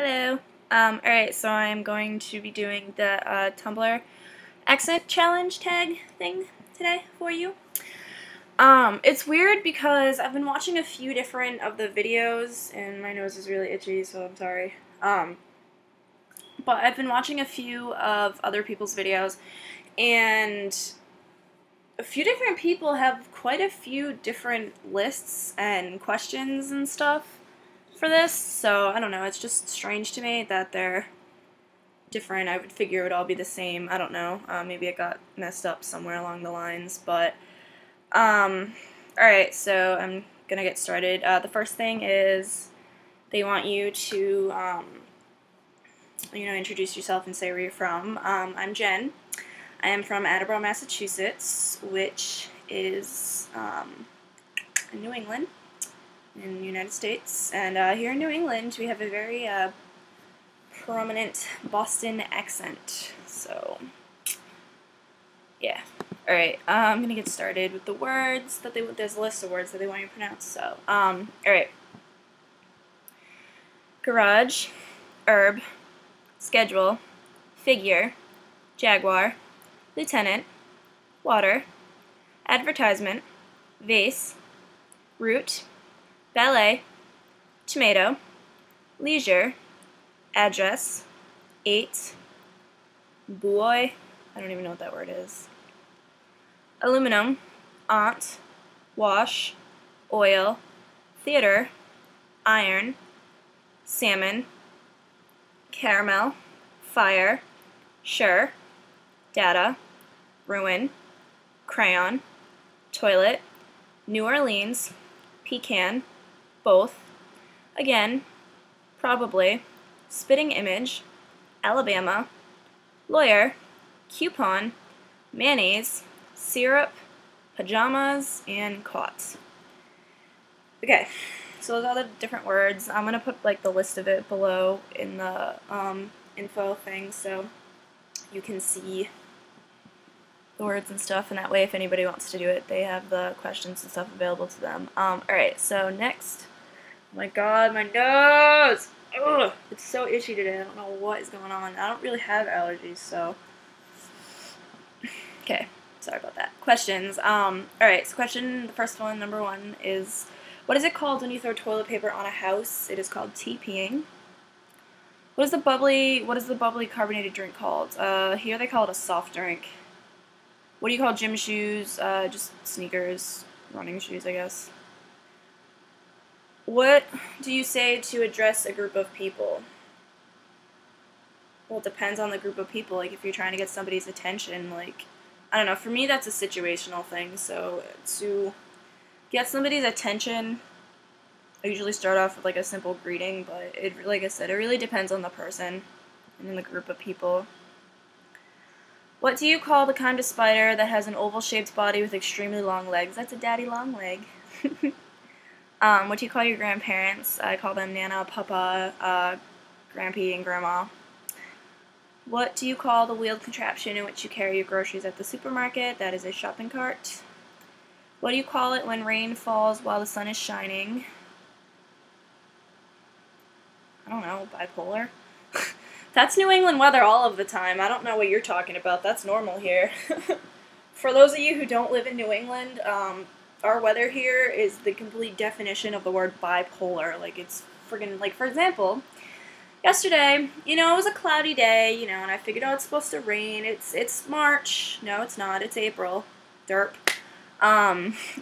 Hello. Alright, so I'm going to be doing the Tumblr accent challenge tag thing today for you. It's weird because I've been watching a few different of the videos, and my nose is really itchy, so I'm sorry. But I've been watching a few of other people's videos, and a few different people have quite a few different lists and questions and stuff for this, so I don't know, it's just strange to me that they're different. I would figure it would all be the same. I don't know, maybe it got messed up somewhere along the lines, but alright, so I'm gonna get started. The first thing is they want you to introduce yourself and say where you're from. I'm Jen. I am from Attleboro, Massachusetts, which is in New England, in the United States. And here in New England, we have a very prominent Boston accent. So, yeah. Alright, I'm going to get started with the words that there's a list of words that they want you to pronounce. So, alright. Garage, herb, schedule, figure, jaguar, lieutenant, water, advertisement, vase, root, ballet, tomato, leisure, address, ate, boy, I don't even know what that word is, aluminum, aunt, wash, oil, theater, iron, salmon, caramel, fire, sure, data, ruin, crayon, toilet, New Orleans, pecan, both, again, probably, spitting image, Alabama, lawyer, coupon, mayonnaise, syrup, pajamas, and caught. Okay, so those are all the different words. I'm going to put like the list of it below in the info thing so you can see the words and stuff, and that way if anybody wants to do it, they have the questions and stuff available to them. Alright, so next, oh my god, my nose! Ugh, it's so itchy today, I don't know what is going on. I don't really have allergies, so okay, sorry about that. Questions. Alright, so the first one, number one, is what is it called when you throw toilet paper on a house? It is called TPing. What is the bubbly carbonated drink called? Here they call it a soft drink. What do you call gym shoes? Just sneakers, running shoes, I guess. What do you say to address a group of people? Well, it depends on the group of people. Like, if you're trying to get somebody's attention, like, I don't know. For me, that's a situational thing. So, to get somebody's attention, I usually start off with, like, a simple greeting. But, like I said, it really depends on the person and the group of people. What do you call the kind of spider that has an oval-shaped body with extremely long legs? That's a daddy long leg. What do you call your grandparents? I call them Nana, Papa, Grampy, and Grandma. What do you call the wheeled contraption in which you carry your groceries at the supermarket? That is a shopping cart. What do you call it when rain falls while the sun is shining? I don't know, bipolar? That's New England weather all of the time. I don't know what you're talking about. That's normal here. For those of you who don't live in New England, our weather here is the complete definition of the word bipolar. Like, it's friggin', like, for example, yesterday, you know, it was a cloudy day, you know, and I figured, oh, it's supposed to rain. It's March. No, it's not. It's April. Derp.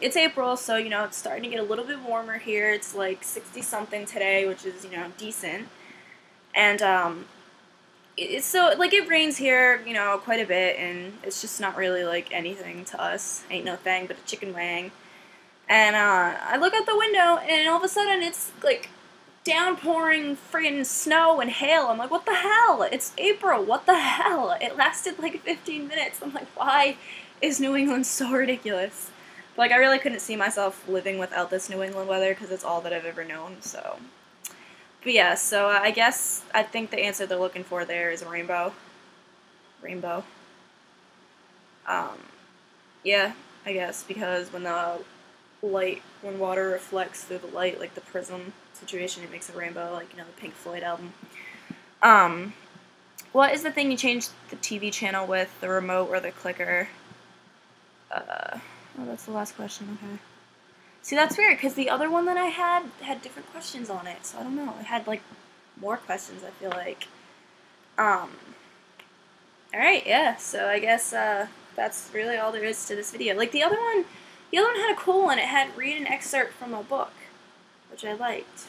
It's April, so, you know, it's starting to get a little bit warmer here. It's, like, 60-something today, which is, you know, decent. And, so, like, it rains here, you know, quite a bit, and it's just not really, like, anything to us. Ain't no thing but a chicken wang. And, I look out the window, and all of a sudden, it's, like, downpouring friggin' snow and hail. I'm like, what the hell? It's April. What the hell? It lasted, like, 15 minutes. I'm like, why is New England so ridiculous? But, like, I really couldn't see myself living without this New England weather, because it's all that I've ever known, so. But yeah, so I guess, I think the answer they're looking for there is a rainbow. Rainbow. Yeah, I guess, because when water reflects through the light, like the prism, situation, it makes a rainbow, like, you know, the Pink Floyd album. What is the thing you change the TV channel with, the remote or the clicker? Oh, that's the last question, okay. See, that's weird, because the other one that I had different questions on it, so I don't know. It had, like, more questions, I feel like. Alright, yeah, so I guess, that's really all there is to this video. Like, the other one had a cool one. It had read an excerpt from a book, which I liked.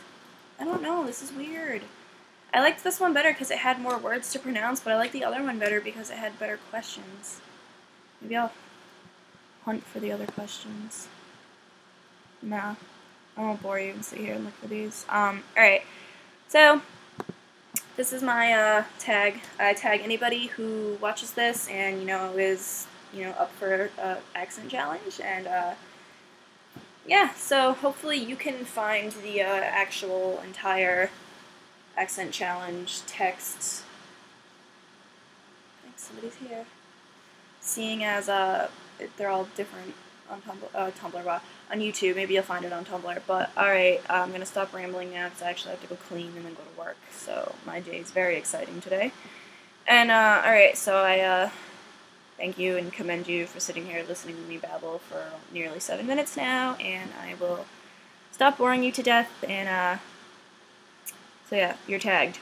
I don't know, this is weird. I liked this one better because it had more words to pronounce, but I liked the other one better because it had better questions. Maybe I'll hunt for the other questions. Nah, I won't bore you and sit here and look for these. Alright, so this is my tag. I tag anybody who watches this and, you know, is... you know, up for accent challenge, and yeah, so hopefully you can find the actual entire accent challenge text. I think somebody's here. Seeing as they're all different on Tumblr, on YouTube, maybe you'll find it on Tumblr, but alright, I'm gonna stop rambling now because I actually have to go clean and then go to work, so my day is very exciting today. And alright, so I thank you and commend you for sitting here listening to me babble for nearly 7 minutes now, and I will stop boring you to death, and so yeah, you're tagged.